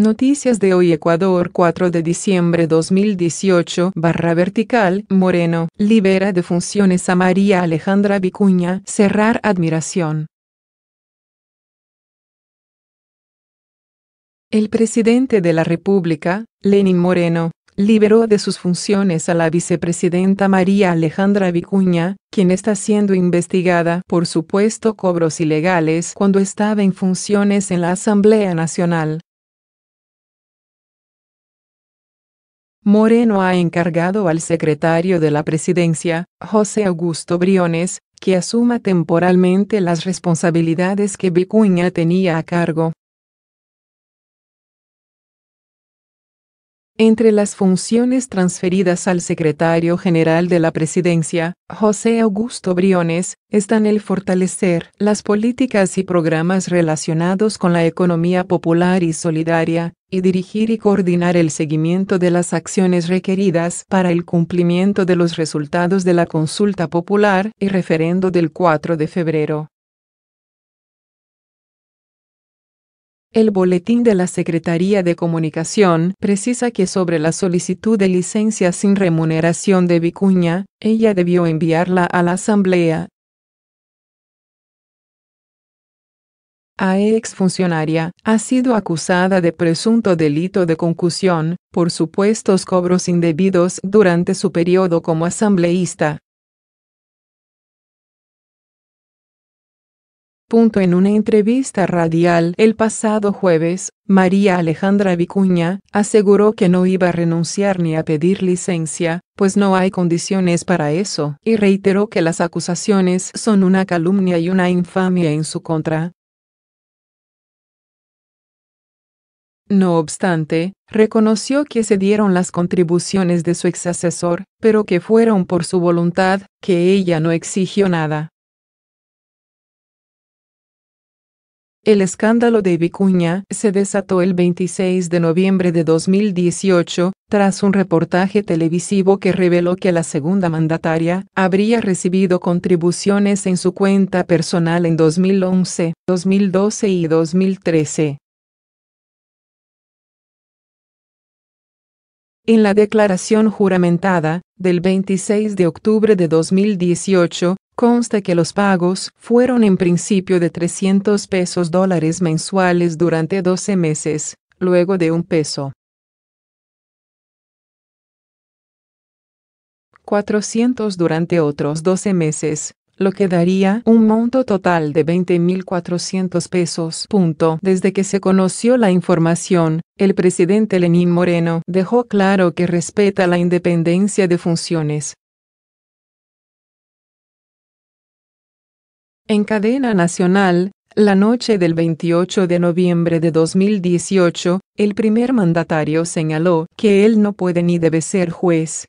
Noticias de hoy Ecuador 4 de diciembre 2018 /vertical, Moreno, libera de funciones a María Alejandra Vicuña, cerrar admiración. El presidente de la República, Lenín Moreno, liberó de sus funciones a la vicepresidenta María Alejandra Vicuña, quien está siendo investigada por supuesto cobros ilegales cuando estaba en funciones en la Asamblea Nacional. Moreno ha encargado al secretario de la Presidencia, José Augusto Briones, que asuma temporalmente las responsabilidades que Vicuña tenía a cargo. Entre las funciones transferidas al secretario general de la Presidencia, José Augusto Briones, están el fortalecer las políticas y programas relacionados con la economía popular y solidaria, y dirigir y coordinar el seguimiento de las acciones requeridas para el cumplimiento de los resultados de la consulta popular y referendo del 4 de febrero. El boletín de la Secretaría de Comunicación precisa que sobre la solicitud de licencia sin remuneración de Vicuña, ella debió enviarla a la Asamblea. La exfuncionaria ha sido acusada de presunto delito de concusión por supuestos cobros indebidos durante su periodo como asambleísta. En una entrevista radial el pasado jueves, María Alejandra Vicuña aseguró que no iba a renunciar ni a pedir licencia, pues no hay condiciones para eso, y reiteró que las acusaciones son una calumnia y una infamia en su contra. No obstante, reconoció que se dieron las contribuciones de su exasesor, pero que fueron por su voluntad, que ella no exigió nada. El escándalo de Vicuña se desató el 26 de noviembre de 2018, tras un reportaje televisivo que reveló que la segunda mandataria habría recibido contribuciones en su cuenta personal en 2011, 2012 y 2013. En la declaración juramentada, del 26 de octubre de 2018, consta que los pagos fueron en principio de $300 mensuales durante 12 meses, luego de $1. $400 durante otros 12 meses, lo que daría un monto total de $20.400. Desde que se conoció la información, el presidente Lenín Moreno dejó claro que respeta la independencia de funciones. En cadena nacional, la noche del 28 de noviembre de 2018, el primer mandatario señaló que él no puede ni debe ser juez.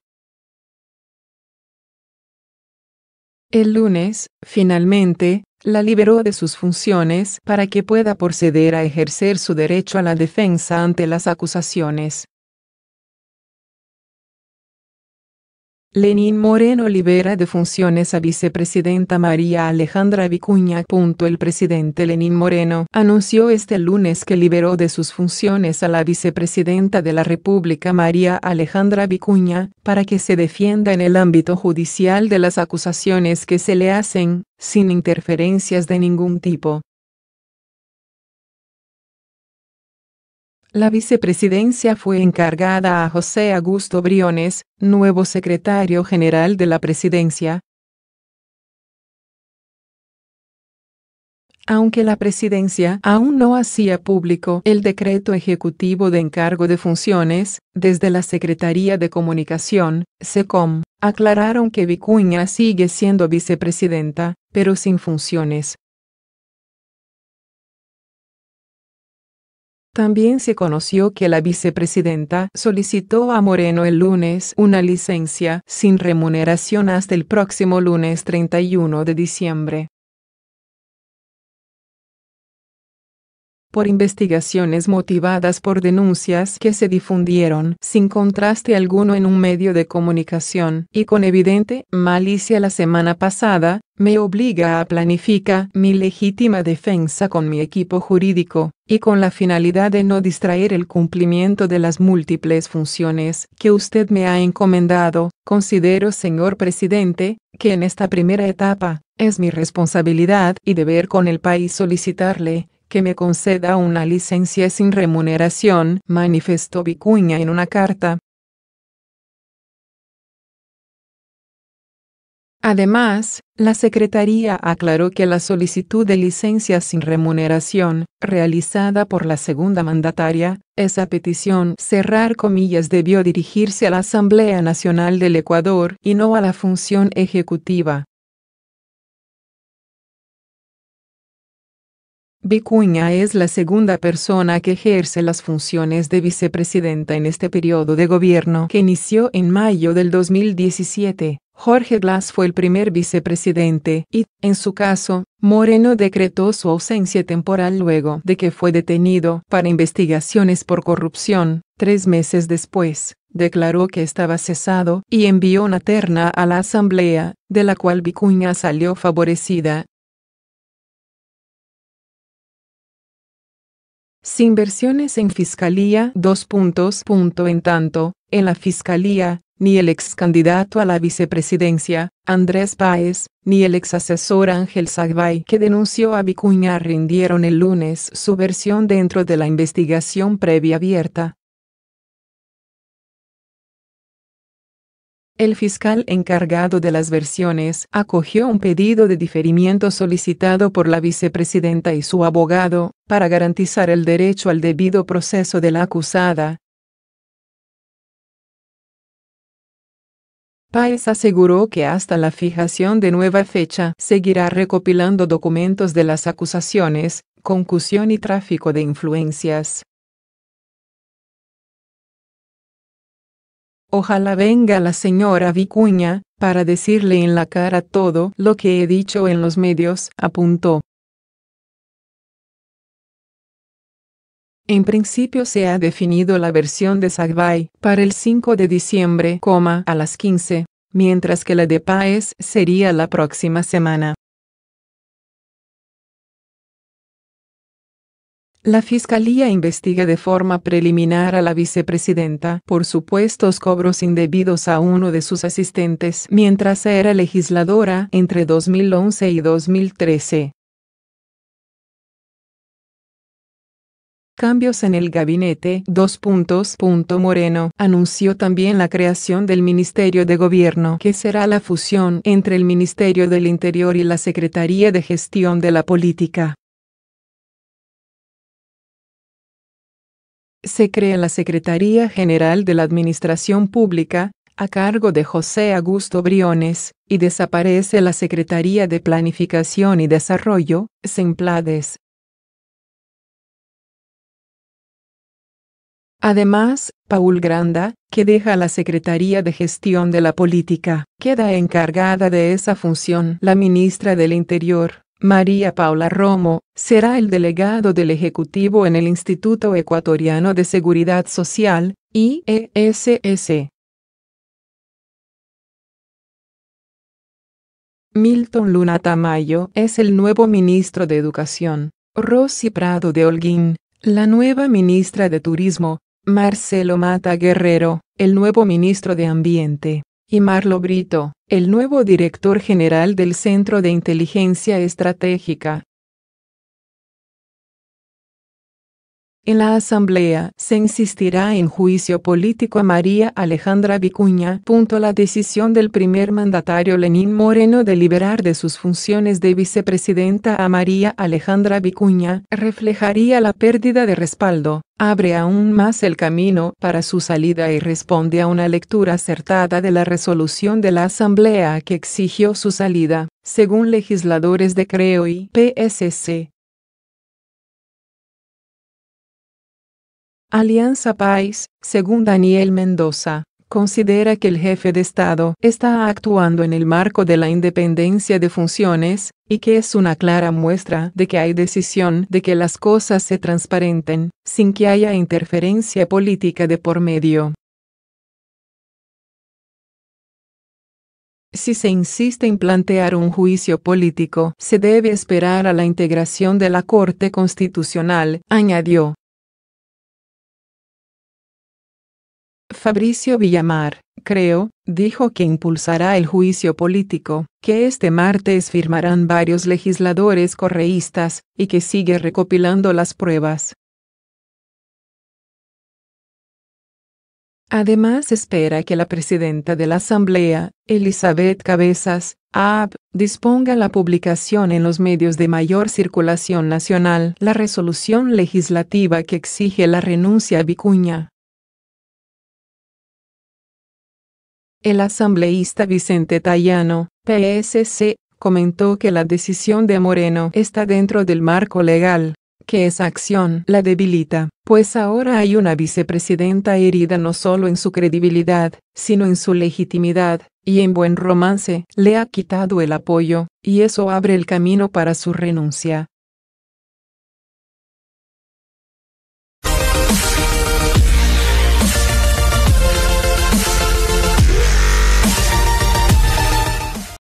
El lunes, finalmente, la liberó de sus funciones para que pueda proceder a ejercer su derecho a la defensa ante las acusaciones. Lenín Moreno libera de funciones a vicepresidenta María Alejandra Vicuña. El presidente Lenín Moreno anunció este lunes que liberó de sus funciones a la vicepresidenta de la República María Alejandra Vicuña, para que se defienda en el ámbito judicial de las acusaciones que se le hacen, sin interferencias de ningún tipo. La vicepresidencia fue encargada a José Augusto Briones, nuevo secretario general de la Presidencia. Aunque la Presidencia aún no hacía público el decreto ejecutivo de encargo de funciones, desde la Secretaría de Comunicación, SECOM, aclararon que Vicuña sigue siendo vicepresidenta, pero sin funciones. También se conoció que la vicepresidenta solicitó a Moreno el lunes una licencia sin remuneración hasta el próximo lunes 31 de diciembre. por investigaciones motivadas por denuncias que se difundieron sin contraste alguno en un medio de comunicación y con evidente malicia la semana pasada, me obliga a planificar mi legítima defensa con mi equipo jurídico, y con la finalidad de no distraer el cumplimiento de las múltiples funciones que usted me ha encomendado, considero, señor presidente, que en esta primera etapa, es mi responsabilidad y deber con el país solicitarle que me conceda una licencia sin remuneración, manifestó Vicuña en una carta. Además, la Secretaría aclaró que la solicitud de licencia sin remuneración, realizada por la segunda mandataria, esa petición, cerrar comillas, debió dirigirse a la Asamblea Nacional del Ecuador y no a la función ejecutiva. Vicuña es la segunda persona que ejerce las funciones de vicepresidenta en este periodo de gobierno que inició en mayo del 2017. Jorge Glas fue el primer vicepresidente y, en su caso, Moreno decretó su ausencia temporal luego de que fue detenido para investigaciones por corrupción. 3 meses después, declaró que estaba cesado y envió una terna a la Asamblea, de la cual Vicuña salió favorecida. Sin versiones en Fiscalía. En tanto, en la Fiscalía, ni el ex candidato a la vicepresidencia, Andrés Páez, ni el ex asesor Ángel Sagbay, que denunció a Vicuña, rindieron el lunes su versión dentro de la investigación previa abierta. El fiscal encargado de las versiones acogió un pedido de diferimiento solicitado por la vicepresidenta y su abogado, para garantizar el derecho al debido proceso de la acusada. Páez aseguró que hasta la fijación de nueva fecha seguirá recopilando documentos de las acusaciones, concusión y tráfico de influencias. Ojalá venga la señora Vicuña, para decirle en la cara todo lo que he dicho en los medios, apuntó. En principio se ha definido la versión de Sagbay para el 5 de diciembre, a las 15, mientras que la de Páez sería la próxima semana. La Fiscalía investiga de forma preliminar a la vicepresidenta por supuestos cobros indebidos a uno de sus asistentes mientras era legisladora entre 2011 y 2013. Cambios en el gabinete. Moreno anunció también la creación del Ministerio de Gobierno, que será la fusión entre el Ministerio del Interior y la Secretaría de Gestión de la Política. Se crea la Secretaría General de la Administración Pública, a cargo de José Augusto Briones, y desaparece la Secretaría de Planificación y Desarrollo, SEMPLADES. Además, Paul Granda, que deja la Secretaría de Gestión de la Política, queda encargada de esa función. La ministra del Interior, María Paula Romo, será el delegado del Ejecutivo en el Instituto Ecuatoriano de Seguridad Social, IESS. Milton Luna Tamayo es el nuevo ministro de Educación, Rosy Prado de Holguín, la nueva ministra de Turismo, Marcelo Mata Guerrero, el nuevo ministro de Ambiente, y Marlo Brito, el nuevo director general del Centro de Inteligencia Estratégica. En la Asamblea se insistirá en juicio político a María Alejandra Vicuña. La decisión del primer mandatario Lenín Moreno de liberar de sus funciones de vicepresidenta a María Alejandra Vicuña reflejaría la pérdida de respaldo, abre aún más el camino para su salida y responde a una lectura acertada de la resolución de la Asamblea que exigió su salida, según legisladores de CREO y PSC. Alianza País, según Daniel Mendoza, considera que el jefe de Estado está actuando en el marco de la independencia de funciones, y que es una clara muestra de que hay decisión de que las cosas se transparenten, sin que haya interferencia política de por medio. Si se insiste en plantear un juicio político, se debe esperar a la integración de la Corte Constitucional, añadió. Fabricio Villamar, creo, dijo que impulsará el juicio político, que este martes firmarán varios legisladores correístas, y que sigue recopilando las pruebas. Además espera que la presidenta de la Asamblea, Elizabeth Cabezas, AB, disponga la publicación en los medios de mayor circulación nacional la resolución legislativa que exige la renuncia a Vicuña. El asambleísta Vicente Tayano, PSC, comentó que la decisión de Moreno está dentro del marco legal, que esa acción la debilita, pues ahora hay una vicepresidenta herida no solo en su credibilidad, sino en su legitimidad, y en buen romance le ha quitado el apoyo, y eso abre el camino para su renuncia.